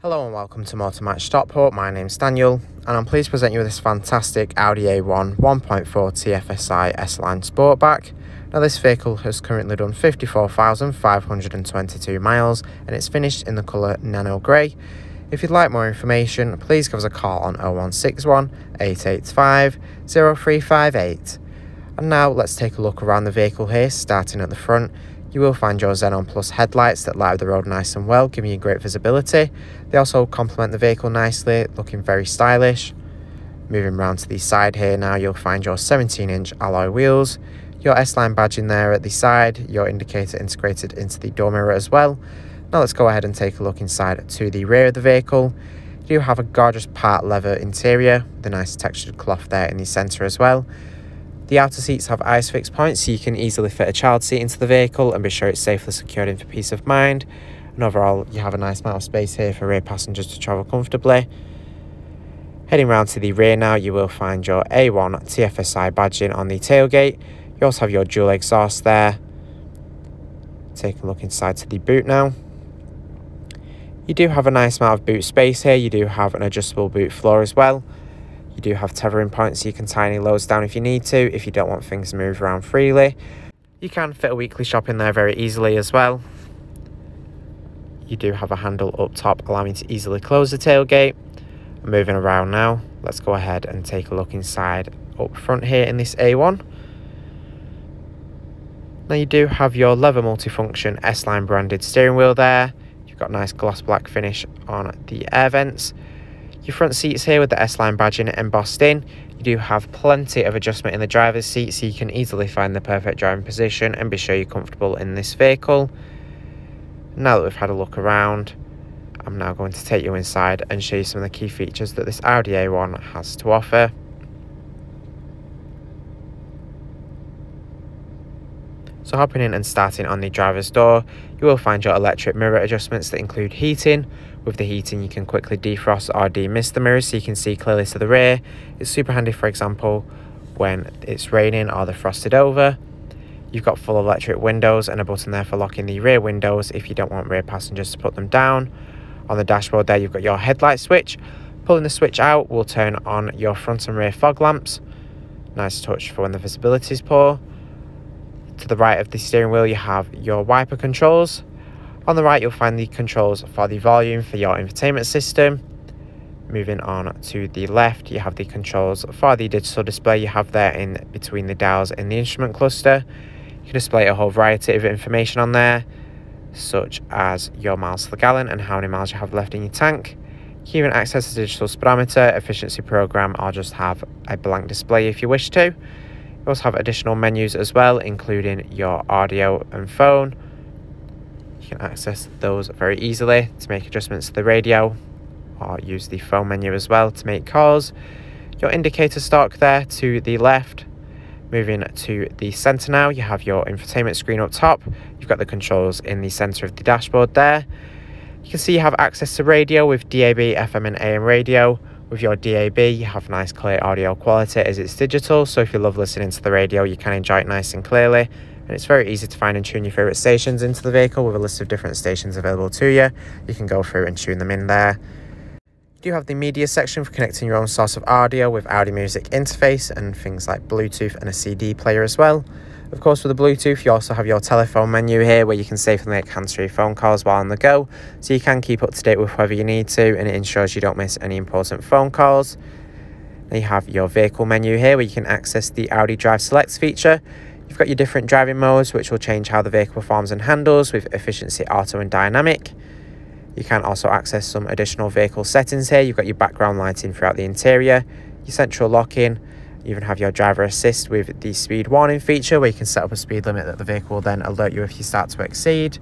Hello and welcome to Motor Match Stockport. My name's Daniel and I'm pleased to present you with this fantastic Audi A1 1.4 TFSI S-line Sportback. Now this vehicle has currently done 54,522 miles and it's finished in the colour nano grey. If you'd like more information, please give us a call on 0161 885 0358. And now let's take a look around the vehicle here, starting at the front. You will find your Xenon Plus headlights that light up the road nice and well, giving you great visibility. They also complement the vehicle nicely, looking very stylish. Moving round to the side here now, you'll find your 17-inch alloy wheels, your S-line badging there at the side, your indicator integrated into the door mirror as well. Now let's go ahead and take a look inside to the rear of the vehicle. You do have a gorgeous part leather interior, the nice textured cloth there in the centre as well. The outer seats have ISOFIX points, so you can easily fit a child seat into the vehicle and be sure it's safely secured in for peace of mind. And overall, you have a nice amount of space here for rear passengers to travel comfortably. Heading round to the rear now, you will find your A1 TFSI badging on the tailgate. You also have your dual exhaust there. Take a look inside to the boot now. You do have a nice amount of boot space here. You do have an adjustable boot floor as well. You do have tethering points, so you can tie any loads down if you need to, if you don't want things to move around freely. You can fit a weekly shop in there very easily as well. You do have a handle up top, allowing you to easily close the tailgate. Moving around now, let's go ahead and take a look inside up front here in this A1. Now you do have your leather multifunction S-line branded steering wheel there. You've got a nice gloss black finish on the air vents. Your front seats here with the S-line badging embossed in. You do have plenty of adjustment in the driver's seat, so you can easily find the perfect driving position and be sure you're comfortable in this vehicle. Now that we've had a look around, I'm now going to take you inside and show you some of the key features that this Audi A1 has to offer. So hopping in and starting on the driver's door, you will find your electric mirror adjustments that include heating. With the heating, you can quickly defrost or demist the mirror so you can see clearly to the rear. It's super handy, for example, when it's raining or they're frosted over. You've got full electric windows and a button there for locking the rear windows if you don't want rear passengers to put them down. On the dashboard there, you've got your headlight switch. Pulling the switch out will turn on your front and rear fog lamps. Nice touch for when the visibility is poor. To the right of the steering wheel, you have your wiper controls. On the right, you'll find the controls for the volume for your infotainment system. Moving on to the left, you have the controls for the digital display you have there in between the dials in the instrument cluster. You can display a whole variety of information on there, such as your miles to the gallon and how many miles you have left in your tank. You can even access the digital speedometer, efficiency program, or just have a blank display if you wish to. You also have additional menus as well, including your audio and phone. You can access those very easily to make adjustments to the radio or use the phone menu as well to make calls. Your indicator stalk there to the left. Moving to the center now, you have your infotainment screen up top. You've got the controls in the center of the dashboard there. You can see you have access to radio with DAB, FM and AM radio. With your DAB, you have nice clear audio quality as it's digital, so if you love listening to the radio, you can enjoy it nice and clearly. And it's very easy to find and tune your favourite stations into the vehicle with a list of different stations available to you. You can go through and tune them in there. You do have the media section for connecting your own source of audio with Audi Music Interface and things like Bluetooth and a CD player as well. Of course, with the Bluetooth, you also have your telephone menu here where you can safely make hands-free phone calls while on the go, so you can keep up to date with whoever you need to, and it ensures you don't miss any important phone calls. Then you have your vehicle menu here where you can access the Audi Drive Select feature. You've got your different driving modes, which will change how the vehicle performs and handles with efficiency, auto and dynamic. You can also access some additional vehicle settings here. You've got your background lighting throughout the interior, your central lock-in. You even have your driver assist with the speed warning feature where you can set up a speed limit that the vehicle will then alert you if you start to exceed.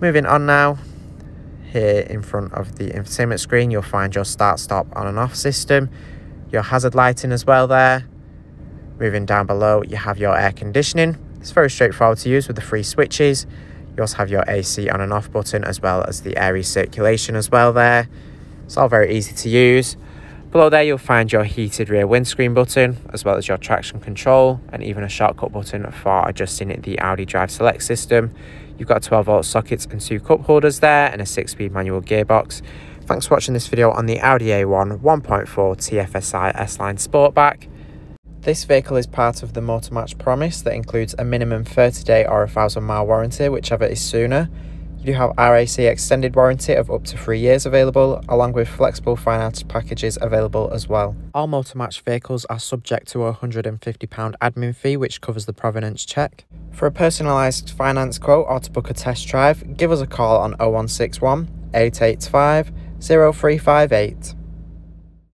Moving on now, here in front of the infotainment screen, you'll find your start, stop, on and off system, your hazard lighting as well there. Moving down below, you have your air conditioning. It's very straightforward to use with the three switches. You also have your AC on and off button as well as the air recirculation as well there. It's all very easy to use. Below there, you'll find your heated rear windscreen button, as well as your traction control, and even a shortcut button for adjusting the Audi Drive Select system. You've got 12-volt sockets and 2 cup holders there and a 6-speed manual gearbox. Thanks for watching this video on the Audi A1 1.4 TFSI S-line Sportback. This vehicle is part of the Motor Match promise that includes a minimum 30-day or a 1,000-mile warranty, whichever is sooner. You do have RAC extended warranty of up to 3 years available, along with flexible finance packages available as well. All Motor Match vehicles are subject to a £150 admin fee, which covers the provenance check. For a personalised finance quote or to book a test drive, give us a call on 0161 885 0358.